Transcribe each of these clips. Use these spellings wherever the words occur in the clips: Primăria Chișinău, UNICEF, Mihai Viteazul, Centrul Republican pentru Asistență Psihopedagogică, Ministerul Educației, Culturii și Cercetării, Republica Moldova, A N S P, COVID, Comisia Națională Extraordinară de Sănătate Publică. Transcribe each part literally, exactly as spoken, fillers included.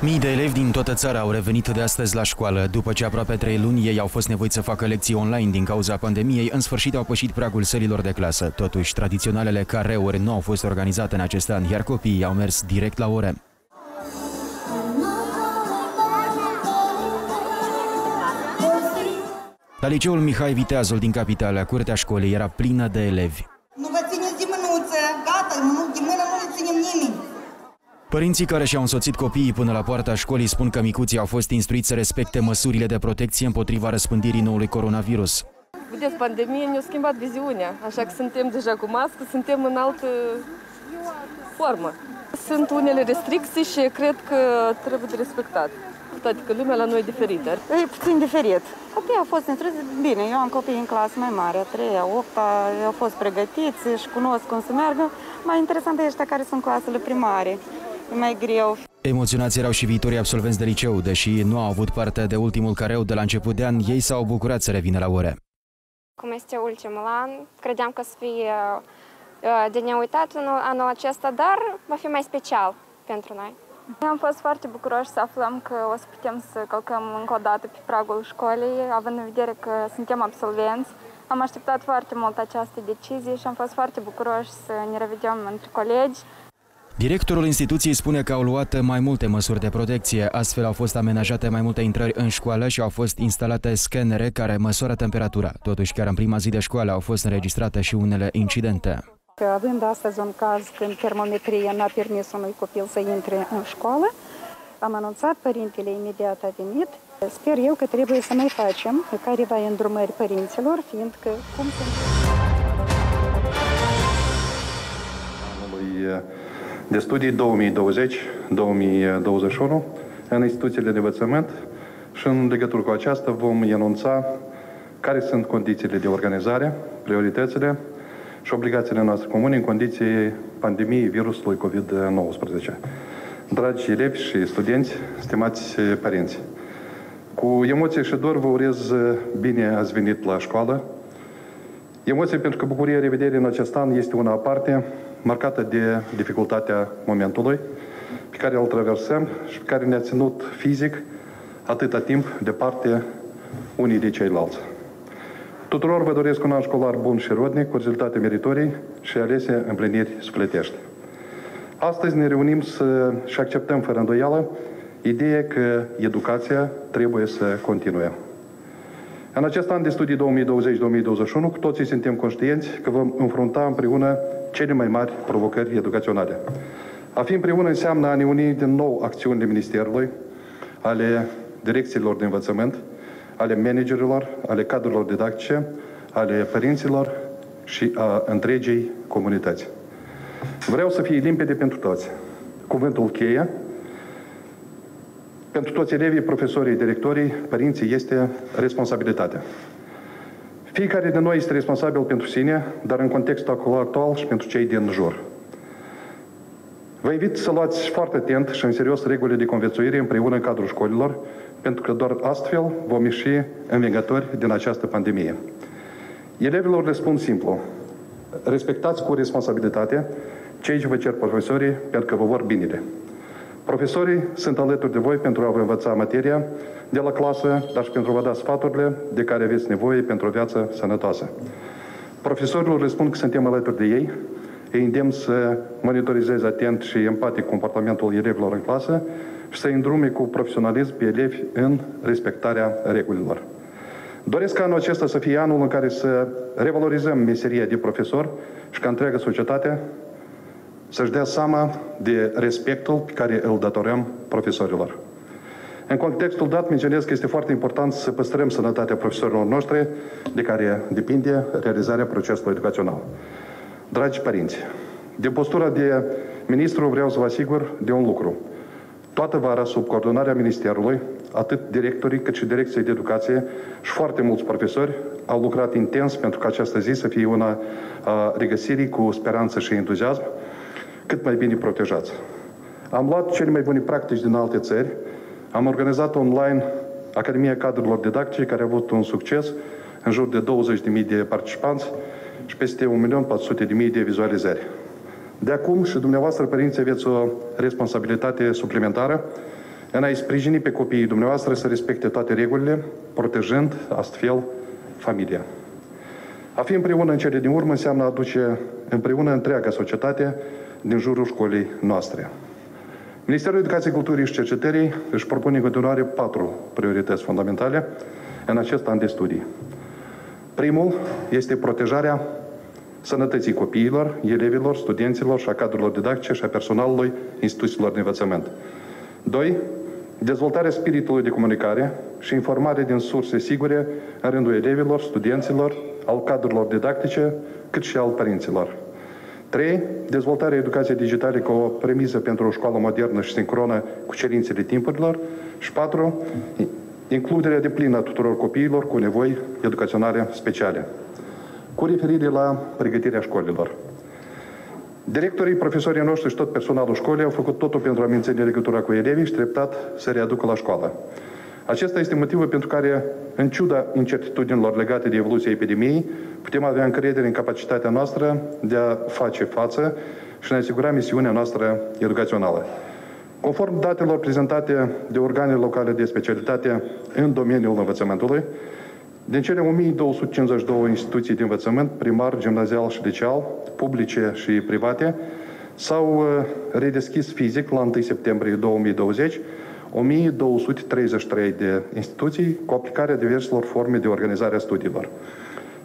Mii de elevi din toată țara au revenit de astăzi la școală. După ce aproape trei luni ei au fost nevoiți să facă lecții online din cauza pandemiei, în sfârșit au pășit pragul sălilor de clasă. Totuși, tradiționalele careuri nu au fost organizate în acest an, iar copiii au mers direct la ore. La liceul Mihai Viteazul din capitală, curtea școlii era plină de elevi. Nu vă țineți de mânuță, gata, de mână nu le ținem nimeni. Părinții care și-au însoțit copiii până la poarta școlii spun că micuții au fost instruiți să respecte măsurile de protecție împotriva răspândirii noului coronavirus. Vedeți, pandemia ne-a schimbat viziunea, așa că suntem deja cu mască, suntem în altă formă. Sunt unele restricții și cred că trebuie de respectat. Toate că lumea la noi e diferită. E puțin diferit. Copiii au fost instruiți bine, eu am copii în clasă mai mare, a treia, a opta, au fost pregătiți și cunosc cum să meargă. Mai interesant e ăștia care sunt clasele primare. E mai greu. Emoționați erau și viitorii absolvenți de liceu, deși nu au avut parte de ultimul careu de la început de an, ei s-au bucurat să revină la ore. Cum este ultimul an, credeam că să fie de neuitat anul acesta, dar va fi mai special pentru noi. Am fost foarte bucuroși să aflăm că o să putem să călcăm încă o dată pe pragul școlii, având în vedere că suntem absolvenți. Am așteptat foarte mult această decizie și am fost foarte bucuroși să ne revedem între colegi. Directorul instituției spune că au luat mai multe măsuri de protecție, astfel au fost amenajate mai multe intrări în școală și au fost instalate scanere care măsoară temperatura. Totuși, chiar în prima zi de școală au fost înregistrate și unele incidente. Având astăzi un caz când termometria n-a permis unui copil să intre în școală, am anunțat, părintele imediat a venit. Sper eu că trebuie să mai facem careva îndrumări părinților, fiindcă cum sunt... de studii două mii douăzeci două mii douăzeci și unu în instituțiile de învățământ și în legătură cu aceasta vom enunța care sunt condițiile de organizare, prioritățile și obligațiile noastre comune în condiții pandemiei virusului COVID nouăsprezece. Dragi elevi și studenți, stimați părinți, cu emoție și dor vă urez bine ați venit la școală. Emoție pentru că bucuria revederii în acest an este una aparte, marcată de dificultatea momentului pe care îl traversăm și pe care ne-a ținut fizic atâta timp departe unii de ceilalți. Tuturor vă doresc un an școlar bun și rodnic, cu rezultate meritorii și alese împliniri sufletești. Astăzi ne reunim să și acceptăm fără îndoială ideea că educația trebuie să continue. În acest an de studii două mii douăzeci două mii douăzeci și unu, cu toții suntem conștienți că vom înfrunta împreună cele mai mari provocări educaționale. A fi împreună înseamnă a ne uni din nou acțiunile Ministerului, ale direcțiilor de învățământ, ale managerilor, ale cadrelor didactice, ale părinților și a întregii comunități. Vreau să fie limpede pentru toți. Cuvântul cheie pentru toți elevii, profesorii, directorii, părinții este responsabilitatea. Fiecare de noi este responsabil pentru sine, dar în contextul actual și pentru cei din jur. Vă invit să luați foarte atent și în serios regulile de conviețuire împreună în cadrul școlilor, pentru că doar astfel vom ieși învingători din această pandemie. Elevilor le spun simplu, respectați cu responsabilitate cei ce vă cer profesorii pentru că vă vor binele. Profesorii sunt alături de voi pentru a vă învăța materia de la clasă, dar și pentru a vă da sfaturile de care aveți nevoie pentru o viață sănătoasă. Profesorilor le spun că suntem alături de ei, îi îndemn să monitorizeze atent și empatic comportamentul elevilor în clasă și să îndrume cu profesionalism pe elevi în respectarea regulilor. Doresc anul acesta să fie anul în care să revalorizăm meseria de profesor și ca întreaga societate să-și dea seama de respectul pe care îl datorăm profesorilor. În contextul dat, menționez că este foarte important să păstrăm sănătatea profesorilor noștri, de care depinde realizarea procesului educațional. Dragi părinți, din postura de ministru vreau să vă asigur de un lucru. Toată vara, sub coordonarea Ministerului, atât directorii cât și direcției de educație și foarte mulți profesori au lucrat intens pentru ca această zi să fie una a regăsirii cu speranță și entuziasm, cât mai bine protejați. Am luat cele mai bune practici din alte țări, am organizat online Academia Cadrelor Didactice, care a avut un succes în jur de douăzeci de mii de participanți și peste un milion patru sute de mii de vizualizări. De acum și dumneavoastră, părinții, aveți o responsabilitate suplimentară în a-i sprijini pe copiii dumneavoastră să respecte toate regulile, protejând astfel familia. A fi împreună în cele din urmă înseamnă a aduce împreună întreaga societate din jurul școlii noastre. Ministerul Educației, Culturii și Cercetării își propune în continuare patru priorități fundamentale în acest an de studii. Primul este protejarea sănătății copiilor, elevilor, studenților și a cadrelor didactice și a personalului instituțiilor de învățământ. Doi. Dezvoltarea spiritului de comunicare și informare din surse sigure în rândul elevilor, studenților, al cadrelor didactice, cât și al părinților. Trei. Dezvoltarea educației digitale ca o premisă pentru o școală modernă și sincronă cu cerințele timpurilor. Și patru. Includerea deplină a tuturor copiilor cu nevoi educaționale speciale. Cu referire la pregătirea școlilor. Directorii, profesorii noștri și tot personalul școlii au făcut totul pentru a menține legătura cu elevii și treptat să readucă la școală. Acesta este motivul pentru care, în ciuda incertitudinilor legate de evoluția epidemiei, putem avea încredere în capacitatea noastră de a face față și ne asigura misiunea noastră educațională. Conform datelor prezentate de organele locale de specialitate în domeniul învățământului, din cele o mie două sute cincizeci și două instituții de învățământ, primar, gimnazial și liceal, publice și private, s-au redeschis fizic la întâi septembrie două mii douăzeci o mie două sute treizeci și trei de instituții cu aplicarea diverselor forme de organizare a studiilor.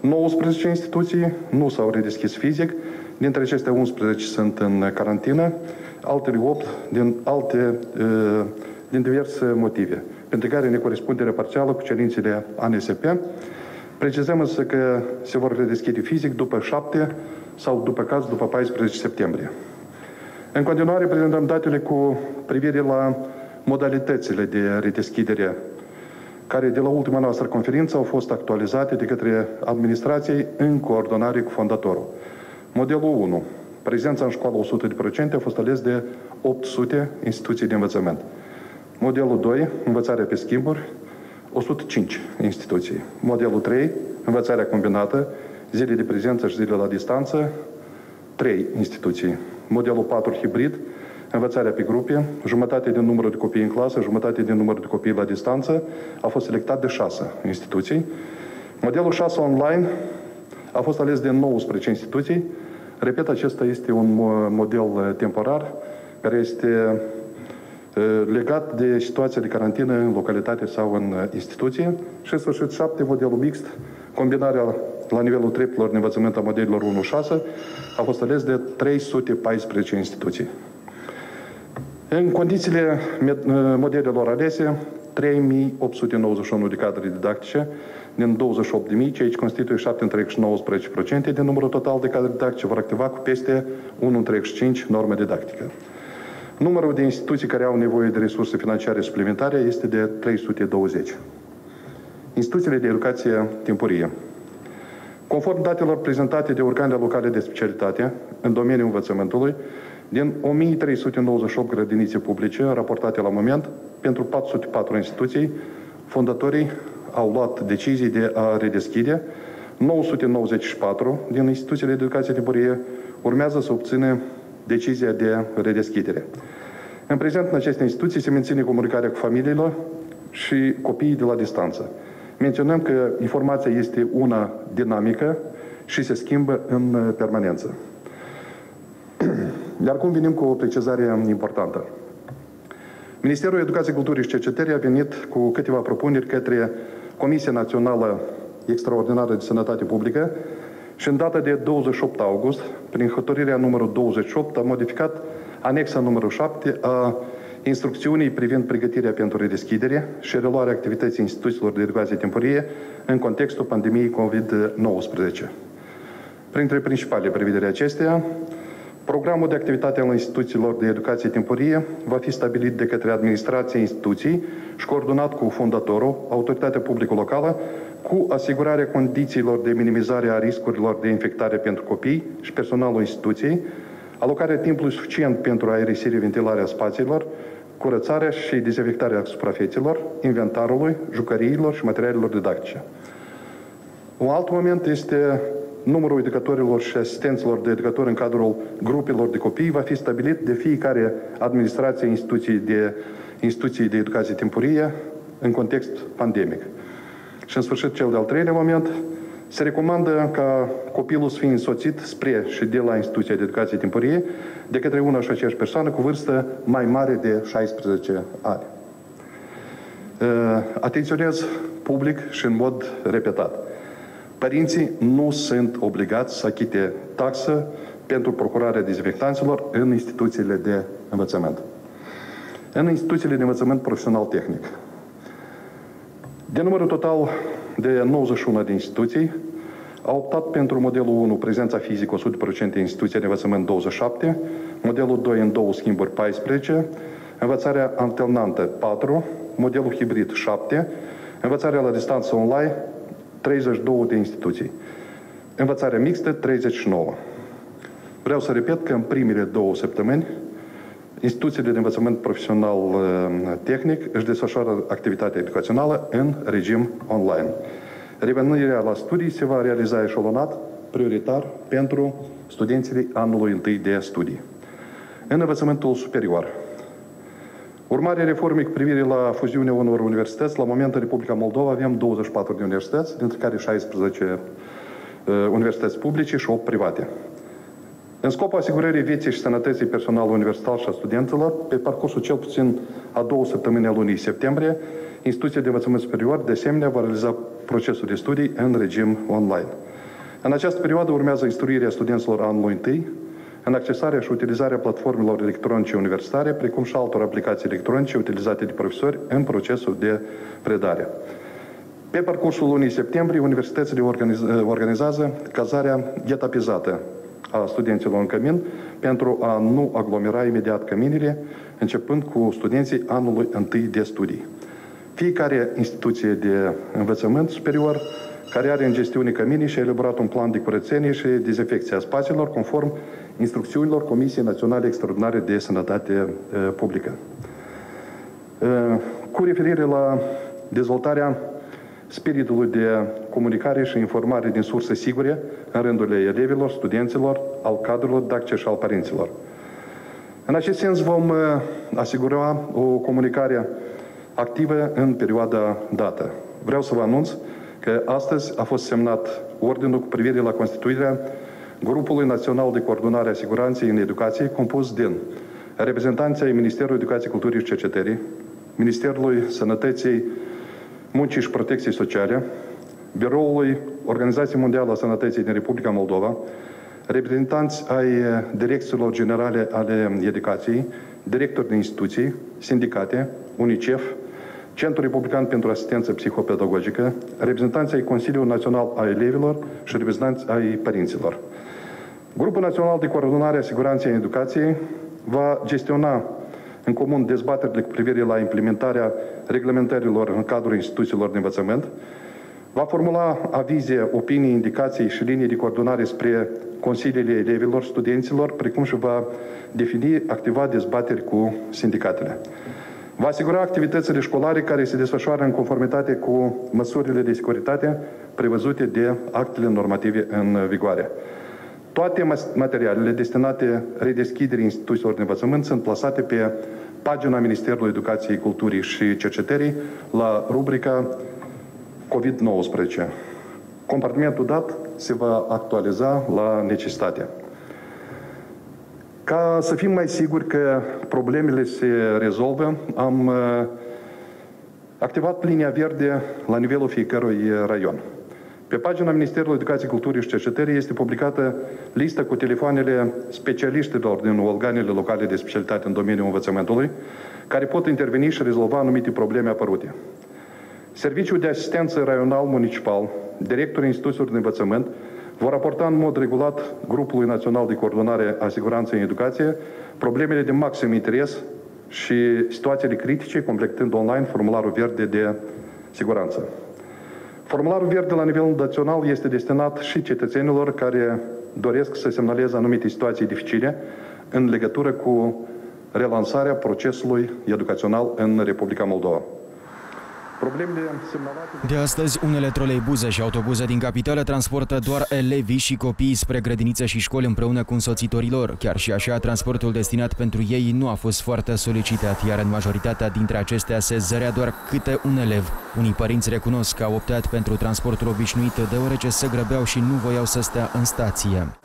nouăsprezece instituții nu s-au redeschis fizic, dintre acestea unsprezece sunt în carantină, altele opt din, alte, din diverse motive, pentru care necorespunderea parțială cu cerințele A N S P. Precizăm însă că se vor redeschide fizic după șapte sau, după caz, după paisprezece septembrie. În continuare, prezentăm datele cu privire la modalitățile de redeschidere, care de la ultima noastră conferință au fost actualizate de către administrației în coordonare cu fondatorul. Modelul unu. Prezența în școală o sută la sută a fost ales de opt sute instituții de învățământ. Modelul doi, învățarea pe schimburi, o sută cinci instituții. Modelul trei, învățarea combinată, zile de prezență și zile la distanță, trei instituții. Modelul patru, hibrid, învățarea pe grupe, jumătate din numărul de copii în clasă, jumătate din numărul de copii la distanță, a fost selectat de șase instituții. Modelul șase, online, a fost ales de nouăsprezece instituții. Repet, acesta este un model temporar care este legat de situația de carantină în localitate sau în instituție. Și în sfârșit șapte, modelul mixt, combinarea la nivelul treptelor de învățământ a modelilor unu șase, a fost ales de trei sute paisprezece instituții. În condițiile modelelor alese, trei mii opt sute nouăzeci și unu de cadre didactice din douăzeci și opt de mii, ceea ce constituie șapte virgulă nouăsprezece la sută din numărul total de cadre didactice, vor activa cu peste unu virgulă treizeci și cinci normă didactică. Numărul de instituții care au nevoie de resurse financiare suplimentare este de trei sute douăzeci. Instituțiile de educație timpurie. Conform datelor prezentate de organele locale de specialitate în domeniul învățământului, din o mie trei sute nouăzeci și opt grădinițe publice raportate la moment, pentru patru sute patru instituții, fondatorii au luat decizii de a redeschide. nouă sute nouăzeci și patru din instituțiile de educație timpurie urmează să obțină decizia de redeschidere. În prezent, în aceste instituții se menține comunicarea cu familiilor și copiii de la distanță. Menționăm că informația este una dinamică și se schimbă în permanență. Dar acum venim cu o precizare importantă. Ministerul Educației, Culturii și Cercetării a venit cu câteva propuneri către Comisia Națională Extraordinară de Sănătate Publică și în data de douăzeci și opt august, prin hotărârea numărul douăzeci și opt, a modificat anexa numărul șapte a instrucțiunii privind pregătirea pentru redeschidere și reluarea activității instituțiilor de educație timpurie în contextul pandemiei COVID nouăsprezece. Printre principalele prevederi acestea, programul de activitate al instituțiilor de educație timpurie va fi stabilit de către administrația instituției și coordonat cu fondatorul, autoritatea publică locală, cu asigurarea condițiilor de minimizare a riscurilor de infectare pentru copii și personalul instituției, alocarea timpului suficient pentru aerisire, ventilarea spațiilor, curățarea și dezinfectarea suprafețelor, inventarului, jucăriilor și materialelor didactice. Un alt moment este numărul educatorilor și asistenților de educatori în cadrul grupelor de copii va fi stabilit de fiecare administrație instituției de, instituției de educație timpurie în context pandemic. Și în sfârșit, cel de-al treilea moment, se recomandă ca copilul să fie însoțit spre și de la instituția de educație timpurie de către una și aceeași persoană cu vârstă mai mare de șaisprezece ani. Atenționez public și în mod repetat. Părinții nu sunt obligați să achite taxă pentru procurarea dezinfectanților în instituțiile de învățământ. În instituțiile de învățământ profesional-tehnic. De numărul total de nouăzeci și unu de instituții, au optat pentru modelul unu, prezența fizică o sută la sută în instituția de învățământ douăzeci și șapte, modelul doi în două schimburi paisprezece, învățarea alternantă patru, modelul hibrid șapte, învățarea la distanță online treizeci și două de instituții, învățarea mixtă treizeci și nouă. Vreau să repet că în primele două săptămâni, instituțiile de învățământ profesional-tehnic își desfășoară activitatea educațională în regim online. Revenirea la studii se va realiza eșolonat, prioritar, pentru studenții anului întâi de studii. În învățământul superior. Urmarea reformei cu privire la fuziunea unor universități, la moment în Republica Moldova avem douăzeci și patru de universități, dintre care șaisprezece uh, universități publice și opt private. În scopul asigurării vieții și sănătății personalului universitar și a studenților, pe parcursul cel puțin a două săptămâni a lunii septembrie, instituția de învățământ superior, de asemenea, va realiza procesul de studii în regim online. În această perioadă urmează instruirea studenților anului întâi, în accesarea și utilizarea platformelor electronice universitare, precum și altor aplicații electronice utilizate de profesori în procesul de predare. Pe parcursul lunii septembrie, universitățile organizează cazarea etapizată a studenților în cămin pentru a nu aglomera imediat căminile, începând cu studenții anului întâi de studii. Fiecare instituție de învățământ superior care are în gestiune căminii și a elaborat un plan de curățenie și dezinfecție a spațiilor conform instrucțiunilor Comisiei Naționale Extraordinare de Sănătate Publică. Cu referire la dezvoltarea spiritului de comunicare și informare din surse sigure în rândurile elevilor, studenților, al cadrelor didactice și al părinților. În acest sens vom asigura o comunicare activă în perioada dată. Vreau să vă anunț că astăzi a fost semnat ordinul cu privire la constituirea Grupului Național de Coordonare a Siguranței în Educație, compus din reprezentanții ai Ministerului Educației, Culturii și Cercetării, Ministerului Sănătății, Muncii și Protecției Sociale, Biroului Organizației Mondiale a Sănătății din Republica Moldova, reprezentanți ai direcțiilor generale ale educației, directori de instituții, sindicate, UNICEF, Centrul Republican pentru Asistență Psihopedagogică, reprezentanți ai Consiliului Național al Elevilor și reprezentanți ai părinților. Grupul Național de Coordonare a Siguranței în Educației va gestiona în comun dezbaterile cu privire la implementarea reglementărilor în cadrul instituțiilor de învățământ, va formula avize, opinii, indicații și linii de coordonare spre consiliile elevilor, studenților, precum și va defini, activa dezbateri cu sindicatele. Va asigura activitățile școlare care se desfășoară în conformitate cu măsurile de securitate prevăzute de actele normative în vigoare. Toate materialele destinate redeschiderii instituțiilor de învățământ sunt plasate pe pagina Ministerului Educației, Culturii și Cercetării la rubrica COVID nouăsprezece. Compartimentul dat se va actualiza la necesitate. Ca să fim mai siguri că problemele se rezolvă, am activat linia verde la nivelul fiecărui raion. Pe pagina Ministerului Educației, Culturii și Cercetării este publicată lista cu telefoanele specialiștilor din organele locale de specialitate în domeniul învățământului, care pot interveni și rezolva anumite probleme apărute. Serviciul de asistență raional-municipal, directorii instituțiilor de învățământ, vor raporta în mod regulat Grupului Național de Coordonare a Siguranței în Educație problemele de maxim interes și situațiile critice, completând online formularul verde de siguranță. Formularul verde la nivel național este destinat și cetățenilor care doresc să semnaleze anumite situații dificile în legătură cu relansarea procesului educațional în Republica Moldova. De astăzi, unele troleibuze și autobuze din capitală transportă doar elevii și copiii spre grădinițe și școli împreună cu însoțitorii lor. Chiar și așa, transportul destinat pentru ei nu a fost foarte solicitat, iar în majoritatea dintre acestea se zărea doar câte un elev. Unii părinți recunosc că au optat pentru transportul obișnuit, deoarece se grăbeau și nu voiau să stea în stație.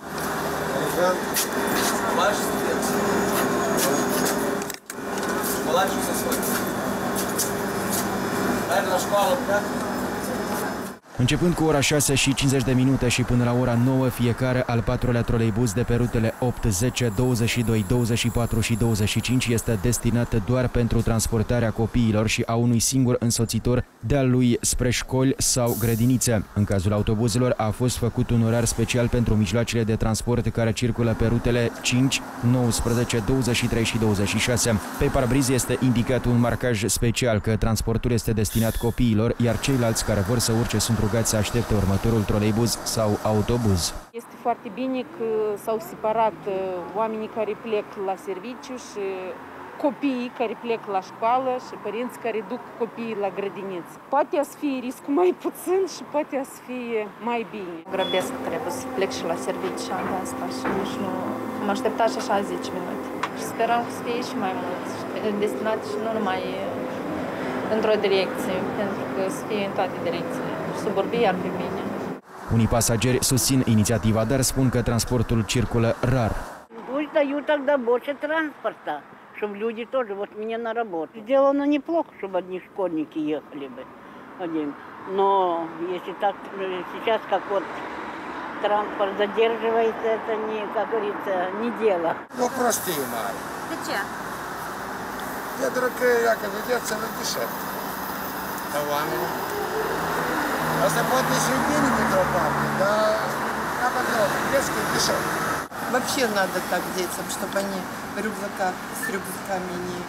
Începând cu ora șase și cincizeci de minute și până la ora nouă, fiecare al patrulea troleibuz de pe rutele opt, zece, douăzeci și doi, douăzeci și patru și douăzeci și cinci este destinat doar pentru transportarea copiilor și a unui singur însoțitor de-al lui spre școli sau grădinițe. În cazul autobuzelor a fost făcut un orar special pentru mijloacele de transport care circulă pe rutele cinci, nouăsprezece, douăzeci și trei și douăzeci și șase. Pe parbriz este indicat un marcaj special că transportul este destinat copiilor, iar ceilalți care vor să urce sunt rugați să aștepte următorul troleibuz sau autobuz. Este foarte bine că s-au separat oamenii care plec la serviciu și copiii care plec la școală și părinți care duc copiii la grădiniță. Poate să fie riscul mai puțin și poate să fie mai bine. Grăbesc, trebuie să plec și la serviciu și am de asta și nici nu am așteptat și așa zece minute. Și sperăm să fie și mai mulți destinați și nu numai într-o direcție, pentru că să fie în toate direcțiile. Suburbii ar fi bine. Unii pasageri susțin inițiativa, dar spun că transportul circulă rar. Asta poate și bine într-o parte, dar apărat, crezi că e deșa. Вообще надо так детям, чтобы они рюкзака с рюкзаками не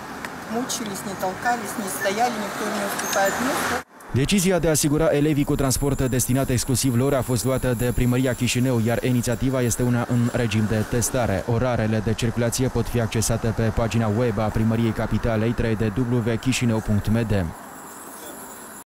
мучились, не толкались, не стояли, никто не уступает место. Decizia de a asigura elevii cu transport destinat exclusiv lor a fost luată de Primăria Chișinău, iar inițiativa este una în regim de testare. Orarele de circulație pot fi accesate pe pagina web a Primăriei Capitalei, trei de w chisineu punct m d.